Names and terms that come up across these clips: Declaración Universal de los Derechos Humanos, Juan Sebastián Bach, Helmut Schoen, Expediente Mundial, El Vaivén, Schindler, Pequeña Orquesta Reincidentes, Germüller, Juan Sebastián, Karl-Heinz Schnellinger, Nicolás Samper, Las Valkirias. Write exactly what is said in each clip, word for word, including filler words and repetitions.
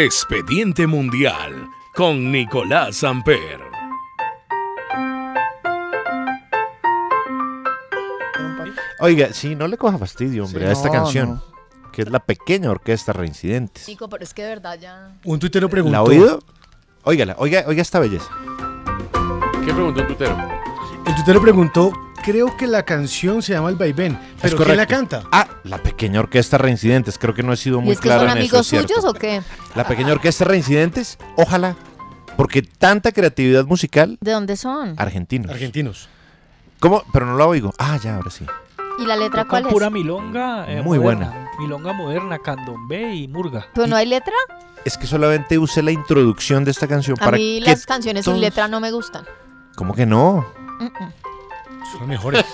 Expediente Mundial con Nicolás Samper. Oiga, sí, no le coja fastidio, hombre, sí, a esta no, canción. No. Que es la Pequeña Orquesta Reincidentes. Nico, pero es que de verdad ya... Un tuitero preguntó... ¿La ha oído? Óigala, oiga, oiga esta belleza. ¿Qué preguntó el tuitero? El tuitero preguntó, creo que la canción se llama El Vaivén, pero ¿quién la canta? Ah, la Pequeña Orquesta Reincidentes, creo que no he sido muy claro en eso. ¿Y es que son amigos suyos o qué? La Pequeña Orquesta Reincidentes, ojalá, porque tanta creatividad musical... ¿De dónde son? Argentinos. Argentinos. ¿Cómo? Pero no la oigo. Ah, ya, ahora sí. ¿Y la letra cuál es? Pura milonga. Eh, Muy moderna, buena. Milonga moderna, candombe y murga. ¿Pero no hay letra? Es que solamente usé la introducción de esta canción. A para mí las canciones todos... sin letra no me gustan. ¿Cómo que no? Mm -mm. Son mejores.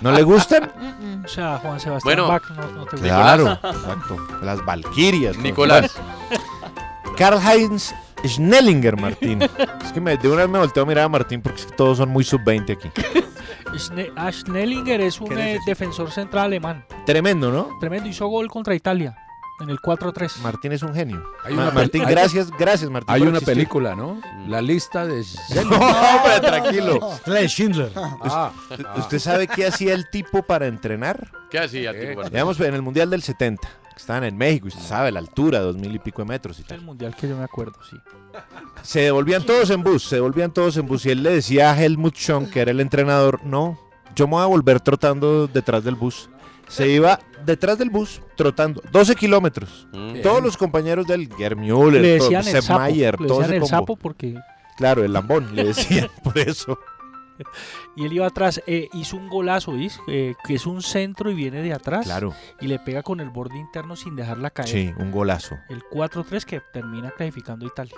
¿No le gustan? Mm -mm. O sea, Juan Sebastián, bueno, Bach, no, no te gusta. Claro, exacto. Las Valkirias. Nicolás. Karl-Heinz Schnellinger, Martín. Es que me, de una vez me volteo a mirar a Martín porque todos son muy sub veinte aquí. Schne a Schnellinger es un eh, defensor central alemán. Tremendo, ¿no? Tremendo, hizo gol contra Italia en el cuatro a tres. Martín es un genio. Hay Ma una Martín, gracias, gracias Martín. Hay una existir. película, ¿no? La lista de Schindler. No, pero tranquilo. La Schindler. Ah, ¿Usted, ah. ¿Usted sabe qué hacía el tipo para entrenar? ¿Qué hacía el tipo para entrenar? En el Mundial del setenta, que estaban en México, y usted sabe la altura, dos mil y pico de metros y tal. Es el Mundial que yo me acuerdo, sí. Se devolvían todos en bus, se devolvían todos en bus y él le decía a Helmut Schoen, que era el entrenador, no, yo me voy a volver trotando detrás del bus. Se iba detrás del bus trotando doce kilómetros. Mm. Todos los compañeros del Germüller, le decían todo, el sapo, Mayer, le decían el sapo porque... Claro, el lambón, le decían por eso. Y él iba atrás, eh, hizo un golazo, ¿ves? Eh, que es un centro y viene de atrás. Claro. Y le pega con el borde interno sin dejarla caer. Sí, un golazo. El cuatro tres que termina clasificando a Italia.